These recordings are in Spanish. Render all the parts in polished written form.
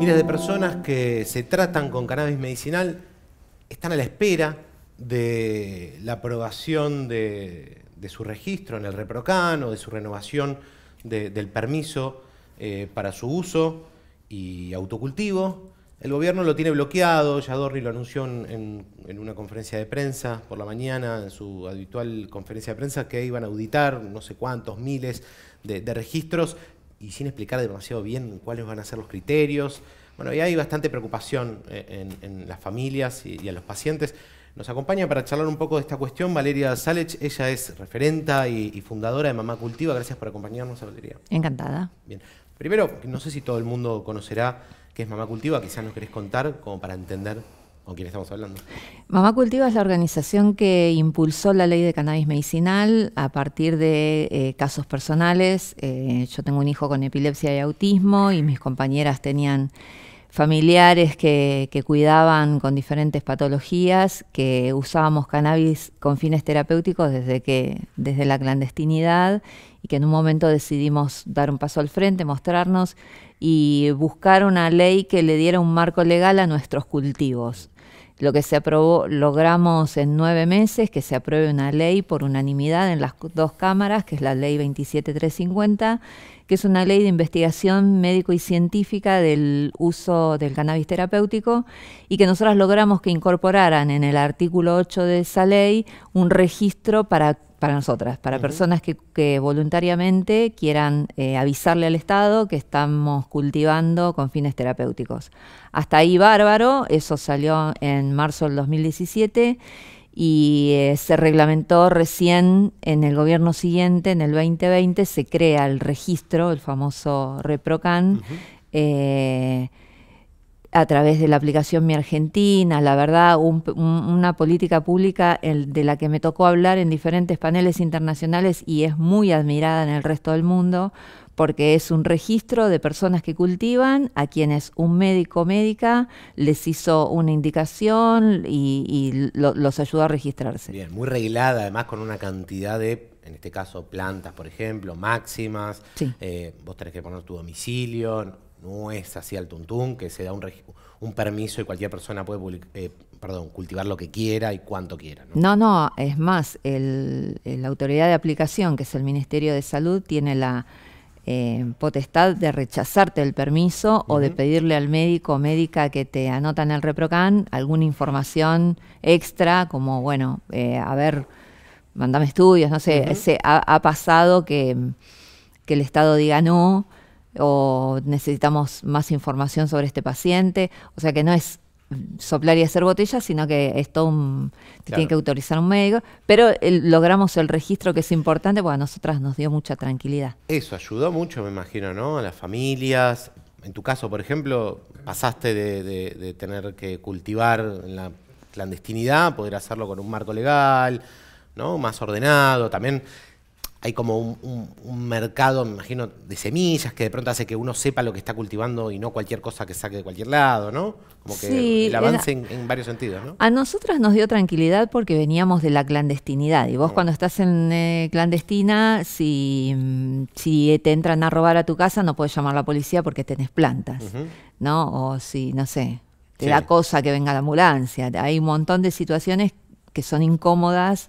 Miles de personas que se tratan con cannabis medicinal están a la espera de la aprobación de su registro en el REPROCANN o de su renovación del permiso para su uso y autocultivo. El gobierno lo tiene bloqueado, ya Adorni lo anunció en una conferencia de prensa por la mañana, en su habitual conferencia de prensa, que iban a auditar no sé cuántos miles de registros y sin explicar demasiado bien cuáles van a ser los criterios. Bueno, y hay bastante preocupación en las familias y en los pacientes. Nos acompaña para charlar un poco de esta cuestión Valeria Salech. Ella es referenta y fundadora de Mamá Cultiva. Gracias por acompañarnos, Valeria. Encantada. Bien. Primero, no sé si todo el mundo conocerá qué es Mamá Cultiva, quizás nos querés contar como para entender con quién estamos hablando. Mamá Cultiva es la organización que impulsó la ley de cannabis medicinal a partir de casos personales. Yo tengo un hijo con epilepsia y autismo y mis compañeras tenían familiares que cuidaban con diferentes patologías, que usábamos cannabis con fines terapéuticos desde la clandestinidad y que en un momento decidimos dar un paso al frente, mostrarnos y buscar una ley que le diera un marco legal a nuestros cultivos. Lo que se aprobó, logramos en 9 meses que se apruebe una ley por unanimidad en las 2 cámaras, que es la Ley 27.350, que es una ley de investigación médico y científica del uso del cannabis terapéutico y que nosotros logramos que incorporaran en el artículo 8 de esa ley un registro para nosotras, para personas que voluntariamente quieran avisarle al Estado que estamos cultivando con fines terapéuticos. Hasta ahí bárbaro, eso salió en marzo del 2017 y se reglamentó recién en el gobierno siguiente, en el 2020, se crea el registro, el famoso REPROCANN, a través de la aplicación Mi Argentina. La verdad, una política pública de la que me tocó hablar en diferentes paneles internacionales y es muy admirada en el resto del mundo, porque es un registro de personas que cultivan, a quienes un médico o médica les hizo una indicación y los ayudó a registrarse. Bien, muy reglada, además con una cantidad de, en este caso, plantas, por ejemplo, máximas. Sí. Vos tenés que poner tu domicilio. No es así al tuntún, que se da un permiso y cualquier persona puede cultivar lo que quiera y cuanto quiera, ¿no? No, es más, la autoridad de aplicación, que es el Ministerio de Salud, tiene la potestad de rechazarte el permiso o de pedirle al médico o médica que te anotan el REPROCANN alguna información extra, como, bueno, a ver, mandame estudios, no sé. Ha pasado que el Estado diga no, o necesitamos más información sobre este paciente. O sea que no es soplar y hacer botellas, sino que es todo tiene que autorizar un médico. Pero logramos el registro, que es importante, porque a nosotras nos dio mucha tranquilidad. Eso ayudó mucho, me imagino, ¿no? A las familias. En tu caso, por ejemplo, pasaste de tener que cultivar en la clandestinidad, poder hacerlo con un marco legal, ¿no? Más ordenado también. Hay como un mercado, me imagino, de semillas que de pronto hace que uno sepa lo que está cultivando y no cualquier cosa que saque de cualquier lado, ¿no? Como que sí, el avance en varios sentidos, ¿no? A nosotras nos dio tranquilidad porque veníamos de la clandestinidad. Y vos cuando estás en clandestina, si te entran a robar a tu casa, no podés llamar a la policía porque tenés plantas, ¿no? O si, no sé, te da cosa que venga la ambulancia. Hay un montón de situaciones que son incómodas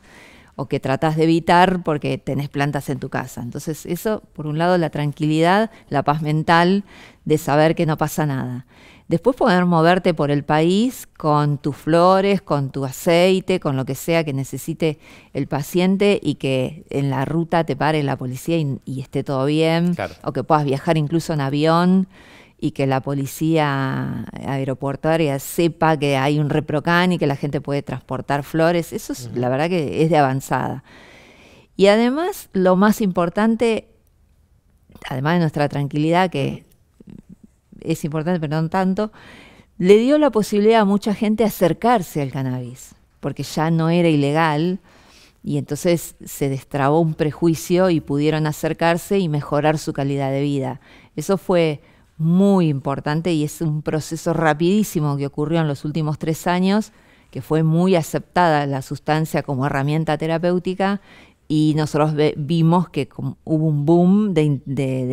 o que tratás de evitar porque tenés plantas en tu casa. Entonces eso, por un lado, la tranquilidad, la paz mental de saber que no pasa nada. Después poder moverte por el país con tus flores, con tu aceite, con lo que sea que necesite el paciente y que en la ruta te pare la policía y esté todo bien. Claro. O que puedas viajar incluso en avión y que la policía aeroportuaria sepa que hay un REPROCANN y que la gente puede transportar flores. Eso es, la verdad que es de avanzada. Y además, lo más importante, además de nuestra tranquilidad, que es importante, pero no tanto, le dio la posibilidad a mucha gente acercarse al cannabis, porque ya no era ilegal, y entonces se destrabó un prejuicio y pudieron acercarse y mejorar su calidad de vida. Eso fue muy importante y es un proceso rapidísimo que ocurrió en los últimos 3 años, que fue muy aceptada la sustancia como herramienta terapéutica y nosotros vimos que hubo un boom de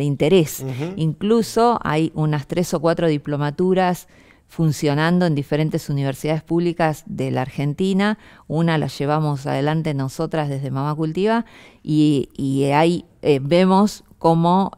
interés. Uh-huh. Incluso hay unas 3 o 4 diplomaturas funcionando en diferentes universidades públicas de la Argentina. Una la llevamos adelante nosotras desde Mamá Cultiva y ahí vemos cómo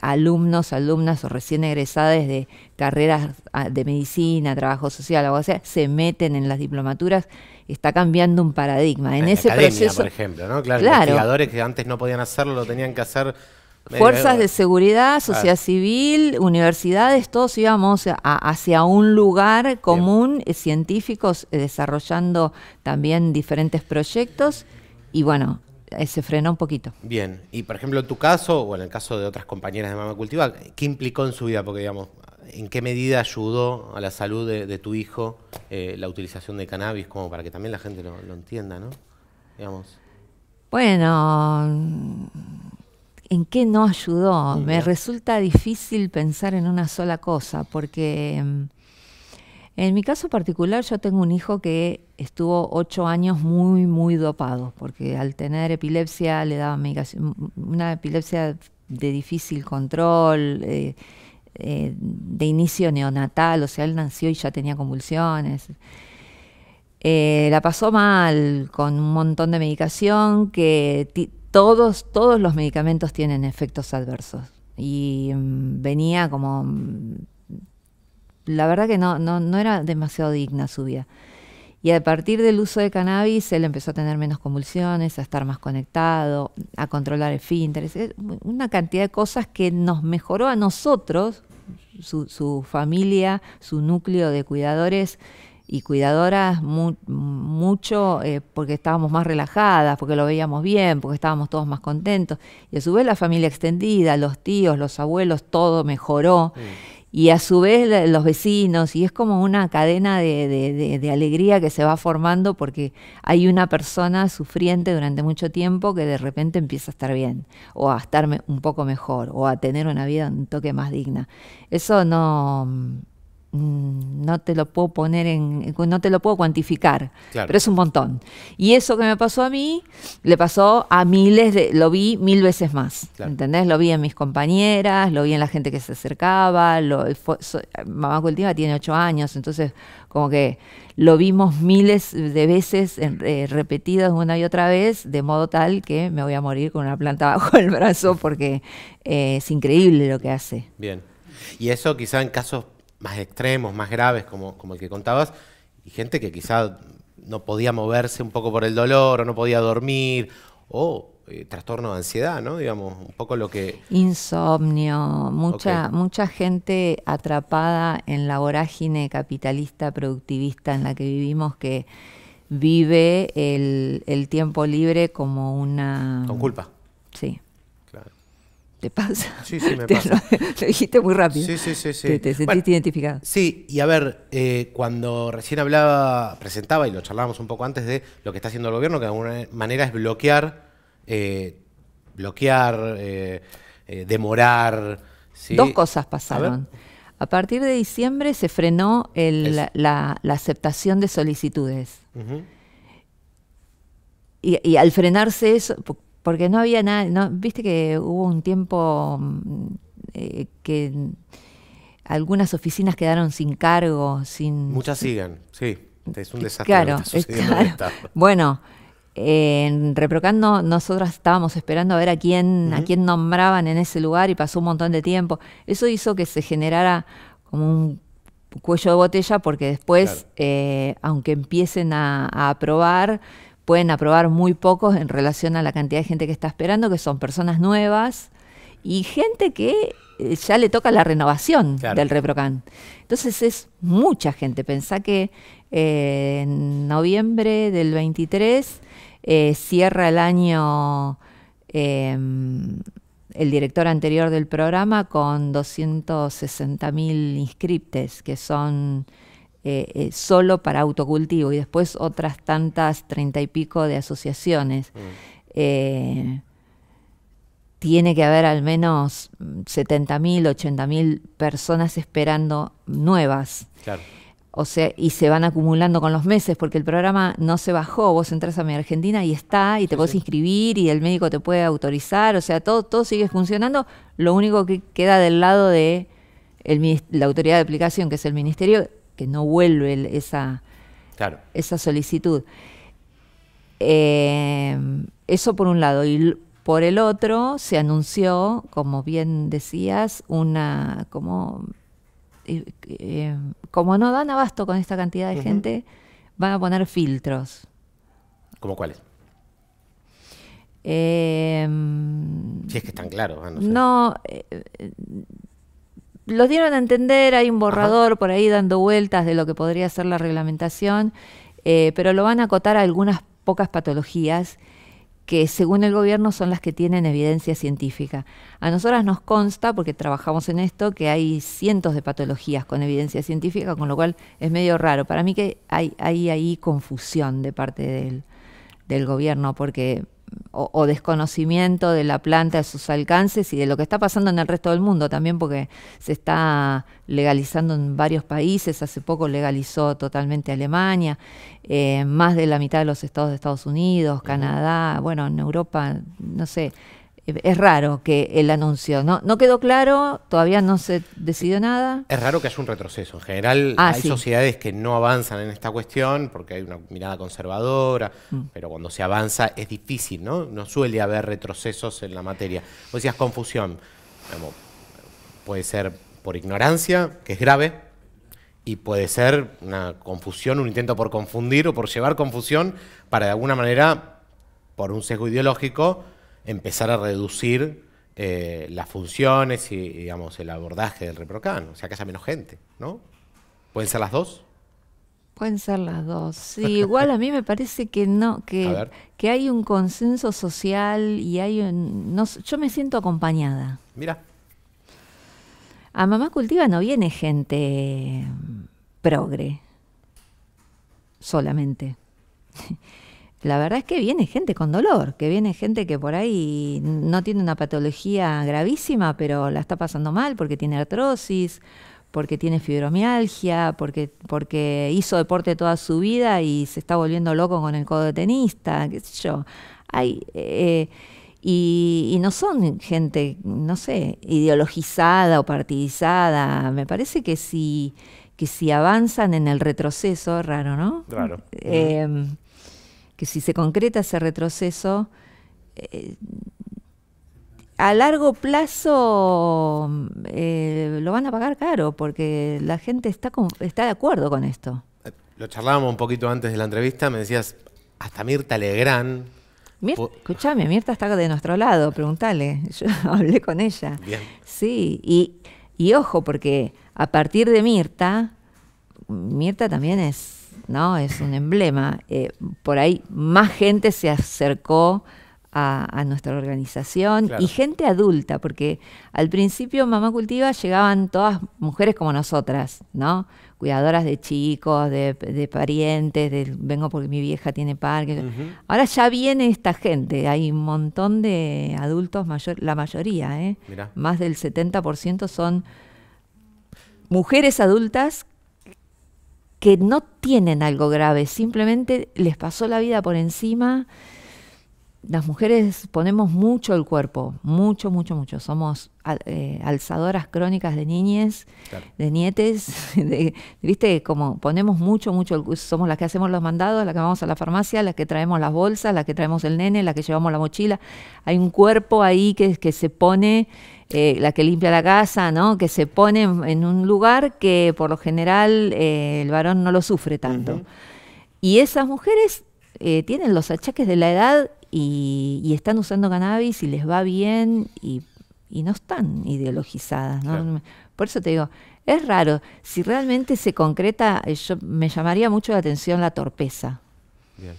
alumnos, alumnas o recién egresadas de carreras de medicina, trabajo social, abogacía, se meten en las diplomaturas. Está cambiando un paradigma. En ese academia, proceso, por ejemplo, ¿no? Claro, claro. Investigadores que antes no podían hacerlo, lo tenían que hacer. Fuerzas de seguridad, sociedad civil, universidades, todos íbamos hacia un lugar común, científicos desarrollando también diferentes proyectos y bueno, se frenó un poquito. Bien, y por ejemplo en tu caso, o en el caso de otras compañeras de Mamá Cultiva, ¿qué implicó en su vida? Porque digamos, ¿en qué medida ayudó a la salud de tu hijo la utilización de cannabis? Como para que también la gente lo entienda, ¿no? Digamos. Bueno... ¿En qué no ayudó? Mira. Me resulta difícil pensar en una sola cosa, porque en mi caso particular yo tengo un hijo que estuvo 8 años muy, muy dopado, porque al tener epilepsia le daba medicación, una epilepsia de difícil control, de inicio neonatal, o sea, él nació y ya tenía convulsiones. La pasó mal con un montón de medicación que... Todos los medicamentos tienen efectos adversos y venía como, la verdad que no era demasiado digna su vida. Y a partir del uso de cannabis él empezó a tener menos convulsiones, a estar más conectado, a controlar el esfínteres, una cantidad de cosas que nos mejoró a nosotros, su familia, su núcleo de cuidadores y cuidadoras mucho porque estábamos más relajadas, porque lo veíamos bien, porque estábamos todos más contentos. Y a su vez la familia extendida, los tíos, los abuelos, todo mejoró. Sí. Y a su vez los vecinos, y es como una cadena de alegría que se va formando porque hay una persona sufriente durante mucho tiempo que de repente empieza a estar bien, o a estar un poco mejor, o a tener una vida un toque más digna. Eso no te lo puedo poner en... no te lo puedo cuantificar, claro. Pero es un montón. Y eso que me pasó a mí, le pasó a miles de... Lo vi 1000 veces más, claro. ¿Entendés? Lo vi en mis compañeras, lo vi en la gente que se acercaba, Mamá Cultiva tiene 8 años, entonces como que lo vimos miles de veces repetidas una y otra vez, de modo tal que me voy a morir con una planta bajo el brazo porque es increíble lo que hace. Bien. Y eso quizá en casos más extremos, más graves, como el que contabas, y gente que quizá no podía moverse un poco por el dolor, o no podía dormir, o trastorno de ansiedad, ¿no? Digamos, un poco lo que... Insomnio, mucha gente atrapada en la vorágine capitalista, productivista en la que vivimos, que vive el tiempo libre como una... Con culpa. Sí. ¿Te pasa? Sí, sí, me pasa. Lo dijiste muy rápido. Sí, sí, sí. Te sentiste identificada. Sí, y a ver, cuando recién presentaba y lo charlábamos un poco antes de lo que está haciendo el gobierno, que de alguna manera es bloquear, demorar. ¿Sí? 2 cosas pasaron. A partir de diciembre se frenó la aceptación de solicitudes. Uh-huh. y al frenarse eso... Porque no había nada, viste que hubo un tiempo que algunas oficinas quedaron sin cargo, sin... Muchas siguen, sí, es un desastre. Claro, es claro. Bueno, en REPROCANN nosotras estábamos esperando a ver a quién nombraban en ese lugar y pasó un montón de tiempo. Eso hizo que se generara como un cuello de botella porque después, claro. Aunque empiecen a aprobar... Pueden aprobar muy pocos en relación a la cantidad de gente que está esperando, que son personas nuevas y gente que ya le toca la renovación, claro, del REPROCANN. Entonces es mucha gente. Pensá que en noviembre del 23 cierra el año el director anterior del programa con 260.000 inscriptes, que son... solo para autocultivo y después otras tantas 30 y pico de asociaciones. Mm. Tiene que haber al menos 70.000, 80.000 personas esperando nuevas. Claro. O sea, y se van acumulando con los meses porque el programa no se bajó. Vos entras a Mi Argentina y está, y te podés inscribir y el médico te puede autorizar. O sea, todo sigue funcionando. Lo único que queda del lado de la autoridad de aplicación, que es el ministerio, que no vuelve esa solicitud. Eso por un lado. Y por el otro, se anunció, como bien decías, una... como no dan abasto con esta cantidad de gente, van a poner filtros. ¿Cómo cuáles? Si es que están claros. No sé. No, los dieron a entender, hay un borrador por ahí dando vueltas de lo que podría ser la reglamentación, pero lo van a acotar a algunas pocas patologías que según el gobierno son las que tienen evidencia científica. A nosotras nos consta, porque trabajamos en esto, que hay cientos de patologías con evidencia científica, con lo cual es medio raro. Para mí que hay confusión de parte del gobierno, porque o desconocimiento de la planta, de sus alcances y de lo que está pasando en el resto del mundo también, porque se está legalizando en varios países. Hace poco legalizó totalmente Alemania, más de la mitad de los estados de Estados Unidos, Canadá, bueno, en Europa, no sé. Es raro que el anuncio, no quedó claro, todavía no se decidió nada. Es raro que haya un retroceso. En general hay sociedades que no avanzan en esta cuestión porque hay una mirada conservadora, pero cuando se avanza es difícil, ¿no? No suele haber retrocesos en la materia. Vos decías confusión. Bueno, puede ser por ignorancia, que es grave, y puede ser una confusión, un intento por confundir o por llevar confusión para de alguna manera, por un sesgo ideológico, empezar a reducir las funciones y, digamos, el abordaje del REPROCANN, o sea, que haya menos gente, ¿no? ¿Pueden ser las dos? Pueden ser las dos. Sí, igual a mí me parece que no, que hay un consenso social y hay un... No, yo me siento acompañada. Mira. A Mamá Cultiva no viene gente progre solamente. La verdad es que viene gente con dolor, que viene gente que por ahí no tiene una patología gravísima, pero la está pasando mal porque tiene artrosis, porque tiene fibromialgia, porque hizo deporte toda su vida y se está volviendo loco con el codo de tenista, qué sé yo. Hay, y no son gente, no sé, ideologizada o partidizada. Me parece que si avanzan en el retroceso, raro, ¿no? Raro. Que si se concreta ese retroceso, a largo plazo lo van a pagar caro, porque la gente está de acuerdo con esto. Lo charlábamos un poquito antes de la entrevista, me decías, hasta Mirta Legrand... Escuchame, Mirta está de nuestro lado, preguntale, yo hablé con ella. Bien. Sí, y ojo, porque a partir de Mirta también es... ¿no? Es un emblema. Por ahí más gente se acercó a nuestra organización, claro, y gente adulta, porque al principio Mamá Cultiva llegaban todas mujeres como nosotras, ¿no? Cuidadoras de chicos, de parientes, vengo porque mi vieja tiene parque. Ahora ya viene esta gente, hay un montón de adultos, la mayoría, ¿eh? Mirá. Más del 70% son mujeres adultas que no tienen algo grave, simplemente les pasó la vida por encima. Las mujeres ponemos mucho el cuerpo, mucho, mucho, mucho. Somos alzadoras crónicas de niñes, claro, de nietes, ¿viste? Como ponemos mucho, mucho. Somos las que hacemos los mandados, las que vamos a la farmacia, las que traemos las bolsas, las que traemos el nene, las que llevamos la mochila. Hay un cuerpo ahí que se pone... la que limpia la casa, ¿no? Que se pone en un lugar que por lo general el varón no lo sufre tanto. Y esas mujeres tienen los achaques de la edad y están usando cannabis y les va bien y no están ideologizadas, ¿no? Claro. Por eso te digo, es raro. Si realmente se concreta, me llamaría mucho la atención la torpeza. Bien.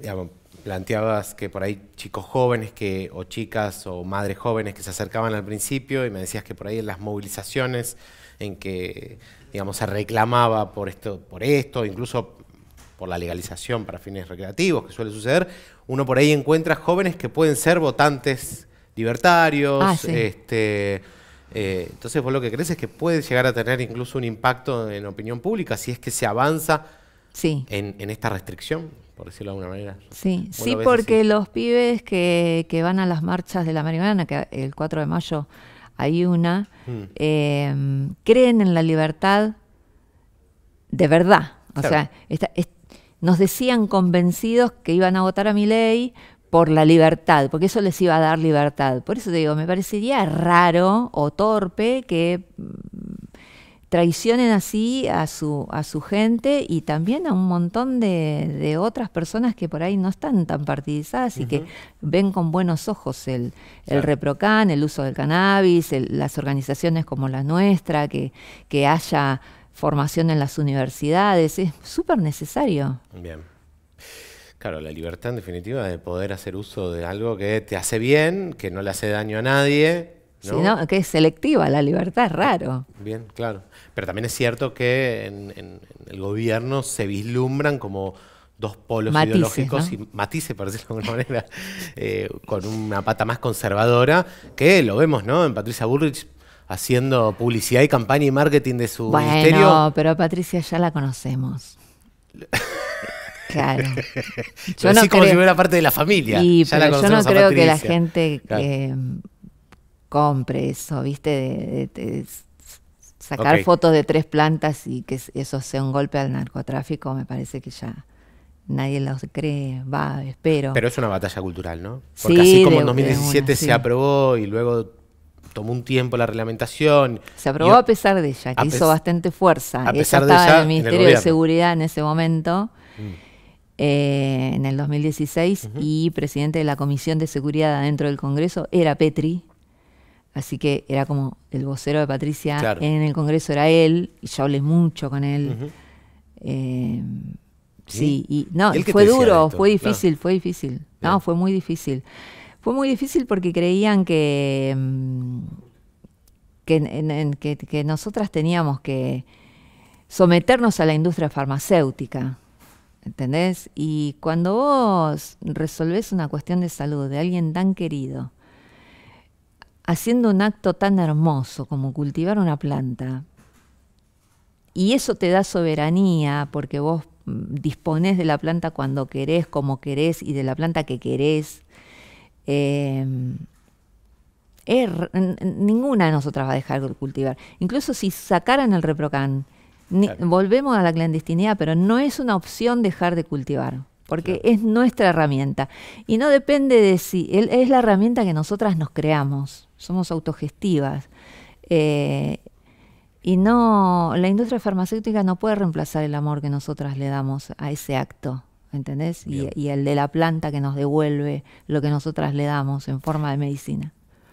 Digamos, planteabas que por ahí chicos jóvenes que o chicas o madres jóvenes que se acercaban al principio y me decías que por ahí en las movilizaciones en que, digamos, se reclamaba por esto, incluso por la legalización para fines recreativos que suele suceder, uno por ahí encuentra jóvenes que pueden ser votantes libertarios, Entonces vos lo que crees es que puede llegar a tener incluso un impacto en opinión pública si es que se avanza sí. en esta restricción, por decirlo de alguna manera. Sí, sí, porque sí. Los pibes que van a las marchas de la marihuana, que el 4 de mayo hay una, creen en la libertad de verdad. O claro. sea, nos decían convencidos que iban a votar a Milei por la libertad, porque eso les iba a dar libertad. Por eso te digo, me parecería raro o torpe que traicionen así a su gente y también a un montón de otras personas que por ahí no están tan partidizadas y que ven con buenos ojos el REPROCANN, el uso del cannabis, las organizaciones como la nuestra, que haya formación en las universidades. Es súper necesario. Bien. Claro, la libertad en definitiva de poder hacer uso de algo que te hace bien, que no le hace daño a nadie, ¿no? Sí, no, que es selectiva la libertad, es raro. Bien, claro. Pero también es cierto que en el gobierno se vislumbran como dos polos matices, ideológicos, ¿no? Y matices, por decirlo de alguna manera, con una pata más conservadora, que lo vemos, ¿no? En Patricia Bullrich haciendo publicidad y campaña y marketing de su ministerio. Bueno, pero a Patricia ya la conocemos. Claro. Yo no como creo, si fuera parte de la familia. Y, ya pero yo no creo que la gente compre eso, ¿viste? De sacar fotos de 3 plantas y que eso sea un golpe al narcotráfico, me parece que ya nadie los cree. Va, espero. Pero es una batalla cultural, ¿no? Porque sí, así como en 2017 una, se aprobó y luego tomó un tiempo la reglamentación. Se aprobó a pesar de ella, que hizo bastante fuerza. A pesar ella estaba en el Ministerio de Seguridad en ese momento. En el 2016 y presidente de la Comisión de Seguridad dentro del Congreso era Petri, así que era como el vocero de Patricia en el Congreso era él, y yo hablé mucho con él. Sí, y no, ¿y fue duro, fue difícil, fue difícil. No, fue muy difícil. Fue muy difícil porque creían que nosotras teníamos que someternos a la industria farmacéutica. ¿Entendés? Y cuando vos resolvés una cuestión de salud de alguien tan querido, haciendo un acto tan hermoso como cultivar una planta, y eso te da soberanía porque vos disponés de la planta cuando querés, como querés y de la planta que querés, ninguna de nosotras va a dejar de cultivar. Incluso si sacaran el REPROCANN, volvemos a la clandestinidad, pero no es una opción dejar de cultivar, porque es nuestra herramienta. Y no depende de si, es la herramienta que nosotras nos creamos, somos autogestivas. Y no, la industria farmacéutica no puede reemplazar el amor que nosotras le damos a ese acto, ¿entendés? Y el de la planta que nos devuelve lo que nosotras le damos en forma de medicina.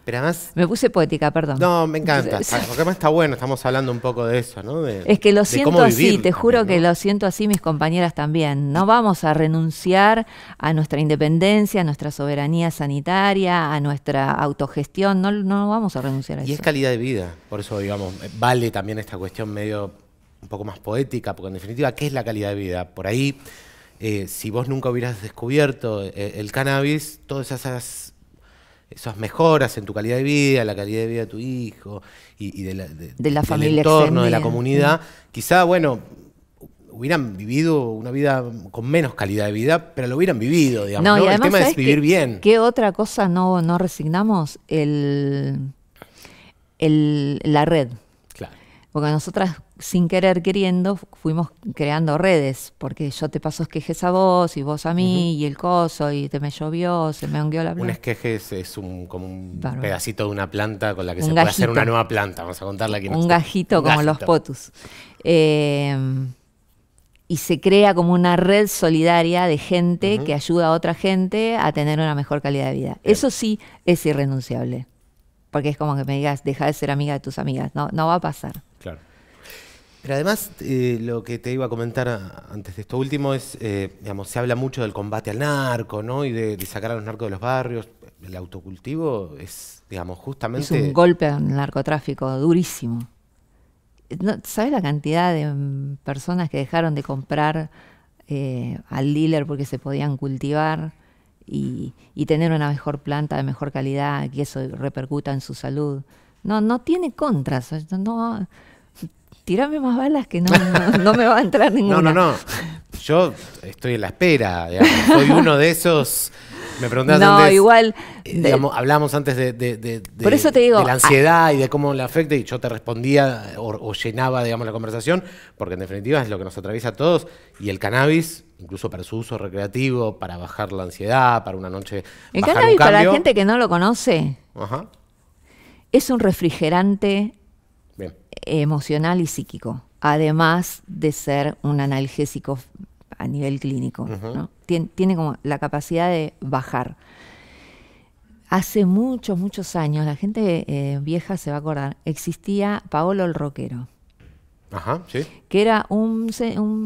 Pero además, me puse poética, perdón. No, me encanta. Porque además está bueno, estamos hablando un poco de eso, ¿no? Es que lo siento así, te juro que lo siento así, mis compañeras también. No vamos a renunciar a nuestra independencia, a nuestra soberanía sanitaria, a nuestra autogestión. No, no vamos a renunciar a eso. Y es calidad de vida. Por eso, digamos, vale también esta cuestión medio un poco más poética, porque en definitiva, ¿qué es la calidad de vida? Por ahí, si vos nunca hubieras descubierto el cannabis, todas esas mejoras en tu calidad de vida, la calidad de vida de tu hijo y de la familia, del entorno, de la comunidad, quizá, bueno, hubieran vivido una vida con menos calidad de vida, pero lo hubieran vivido, digamos. No, ¿no? Y además, el tema es vivir bien. ¿Qué otra cosa no resignamos? La red. Claro. Porque nosotras, sin querer queriendo, fuimos creando redes, porque yo te paso esquejes a vos y vos a mí y el coso y te me llovió, se me hongueó la planta. Un esqueje es como un pedacito de una planta con la que se puede hacer una nueva planta, vamos a contarla aquí. Un gajito como los potus. Y se crea como una red solidaria de gente que ayuda a otra gente a tener una mejor calidad de vida. Bien. Eso sí es irrenunciable, porque es como que me digas, deja de ser amiga de tus amigas, no va a pasar. Claro. Pero además, lo que te iba a comentar antes de esto último es, digamos, se habla mucho del combate al narco, ¿no? Y de sacar a los narcos de los barrios. El autocultivo es, digamos, justamente... Es un golpe al narcotráfico durísimo. ¿Sabes la cantidad de personas que dejaron de comprar al dealer porque se podían cultivar y tener una mejor planta de mejor calidad, que eso repercuta en su salud? No tiene contras. No, tirame más balas que no me va a entrar ninguna. No. Yo estoy en la espera. Digamos. Soy uno de esos. Me preguntás dónde es, igual. Digamos, hablamos antes por eso te digo, de la ansiedad y de cómo le afecta, y yo te respondía o llenaba, digamos, la conversación, porque en definitiva es lo que nos atraviesa a todos, y el cannabis, incluso para su uso recreativo, para bajar la ansiedad, para una noche. El cannabis, para la gente que no lo conoce, ajá, es un refrigerante emocional y psíquico, además de ser un analgésico a nivel clínico, ¿no? Tiene como la capacidad de bajar. Hace muchos, muchos años, la gente vieja se va a acordar, existía Paolo el Roquero. Ajá, sí. Que era un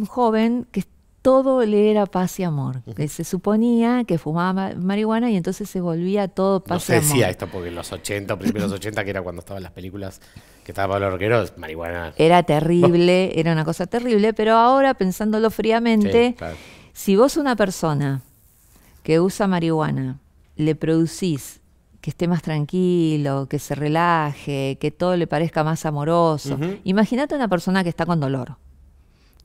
joven que todo le era paz y amor. Que se suponía que fumaba marihuana y entonces se volvía todo paz y amor. No se decía esto porque en los 80, primeros 80, que era cuando estaban las películas que estaba Paolo el Roquero, marihuana. Era terrible, era una cosa terrible, pero ahora pensándolo fríamente... Sí, claro. Si vos una persona que usa marihuana le producís que esté más tranquilo, que se relaje, que todo le parezca más amoroso, imagínate una persona que está con dolor,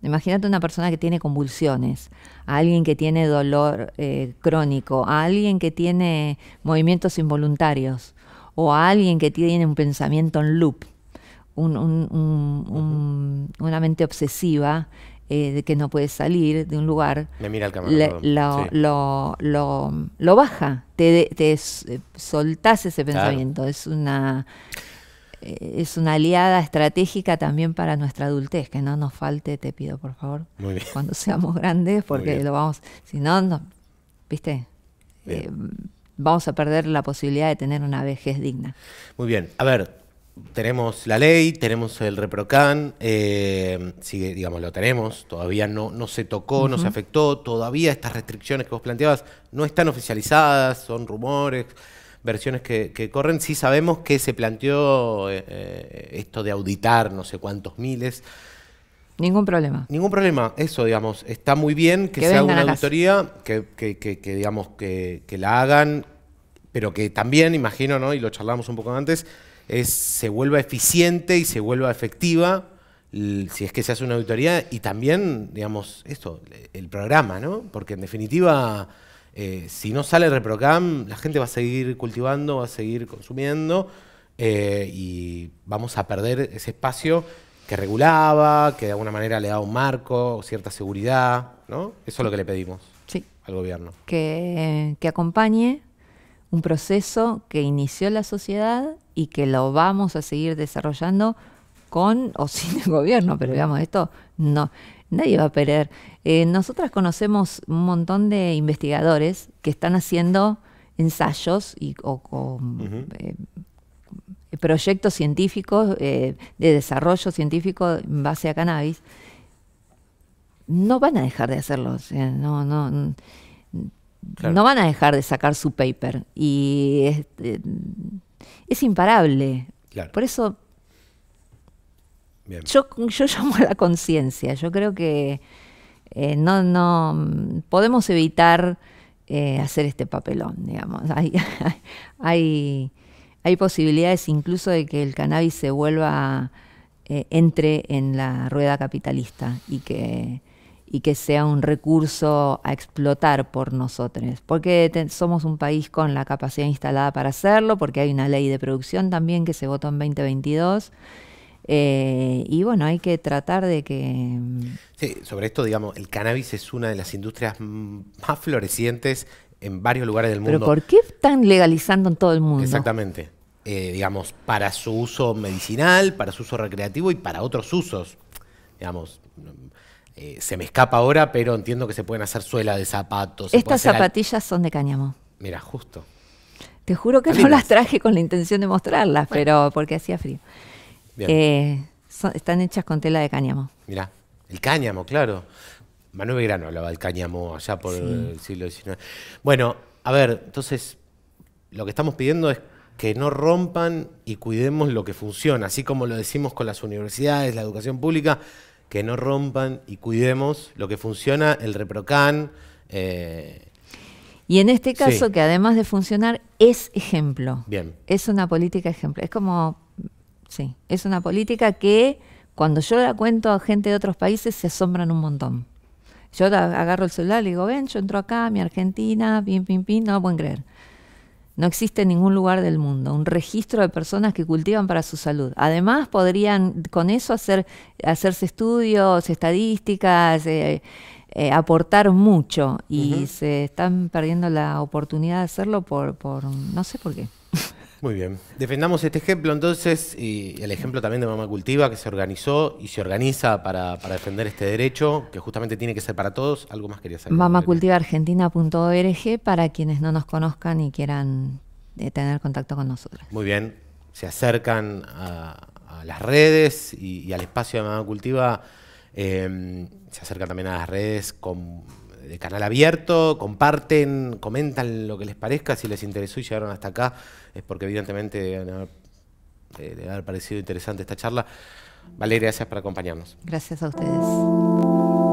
imagínate una persona que tiene convulsiones, a alguien que tiene dolor crónico, a alguien que tiene movimientos involuntarios o a alguien que tiene un pensamiento en loop, una mente obsesiva, de que no puede salir de un lugar, me mira el camarón, lo baja, te soltás ese pensamiento. Claro. Es una aliada estratégica también para nuestra adultez, que no nos falte, te pido por favor, muy bien, cuando seamos grandes, porque lo vamos, si no, viste, vamos a perder la posibilidad de tener una vejez digna. Muy bien, a ver. Tenemos la ley, tenemos el REPROCANN, sí, digamos, lo tenemos, todavía no se tocó, no se afectó, todavía estas restricciones que vos planteabas no están oficializadas, son rumores, versiones que corren. Sí sabemos que se planteó esto de auditar no sé cuántos miles. Ningún problema. Ningún problema, eso, digamos, está muy bien que se haga una auditoría, que digamos, que la hagan, pero que también, imagino, ¿no? Y lo charlamos un poco antes, se vuelva eficiente y se vuelva efectiva si es que se hace una auditoría, y también, digamos, esto, el programa, ¿no? Porque en definitiva, si no sale REPROCANN, la gente va a seguir cultivando, va a seguir consumiendo, y vamos a perder ese espacio que regulaba, que de alguna manera le daba un marco, cierta seguridad, ¿no? Eso es lo que le pedimos al gobierno. Que acompañe un proceso que inició la sociedad y que lo vamos a seguir desarrollando con o sin el gobierno, pero digamos, esto no, nadie va a perder. Nosotras conocemos un montón de investigadores que están haciendo ensayos o proyectos científicos de desarrollo científico en base a cannabis. No van a dejar de hacerlo, o sea, no. Claro. No van a dejar de sacar su paper y es imparable. Claro. Por eso yo llamo a la conciencia. Yo creo que no podemos evitar hacer este papelón, digamos. Hay posibilidades incluso de que el cannabis se vuelva, entre en la rueda capitalista y que sea un recurso a explotar por nosotros, porque somos un país con la capacidad instalada para hacerlo, porque hay una ley de producción también que se votó en 2022, y bueno, hay que tratar de que... Sí, sobre esto, digamos, el cannabis es una de las industrias más florecientes en varios lugares del mundo. ¿Pero por qué están legalizando en todo el mundo? Exactamente. Digamos, para su uso medicinal, para su uso recreativo y para otros usos, digamos... se me escapa ahora, pero entiendo que se pueden hacer suela de zapatos. Estas zapatillas son de cáñamo. Mira, justo. Te juro que no las traje con la intención de mostrarlas, pero porque hacía frío. Están hechas con tela de cáñamo. Mira, el cáñamo, claro. Manuel Belgrano hablaba del cáñamo allá por el siglo XIX. Bueno, a ver, entonces, lo que estamos pidiendo es que no rompan y cuidemos lo que funciona. Así como lo decimos con las universidades, la educación pública, que no rompan y cuidemos lo que funciona, el REPROCANN. Y en este caso, que además de funcionar, es ejemplo. Bien. Es una política ejemplo. Es como Sí, es una política que cuando yo la cuento a gente de otros países se asombran un montón. Yo agarro el celular y le digo, ven, yo entro acá, mi Argentina, pim, pim, pim, no pueden creer. No existe en ningún lugar del mundo un registro de personas que cultivan para su salud. Además, podrían con eso hacerse estudios, estadísticas, aportar mucho. Y se están perdiendo la oportunidad de hacerlo por no sé por qué. Muy bien. Defendamos este ejemplo entonces, y el ejemplo también de Mamá Cultiva, que se organizó y se organiza para defender este derecho, que justamente tiene que ser para todos. Algo más quería saber. MamaCultivaArgentina.org para quienes no nos conozcan y quieran tener contacto con nosotros. Muy bien. Se acercan a las redes y al espacio de Mamá Cultiva. Se acercan también a las redes de Canal Abierto, comparten, comentan lo que les parezca, si les interesó y llegaron hasta acá, es porque evidentemente debe haber parecido interesante esta charla. Valeria, gracias por acompañarnos. Gracias a ustedes.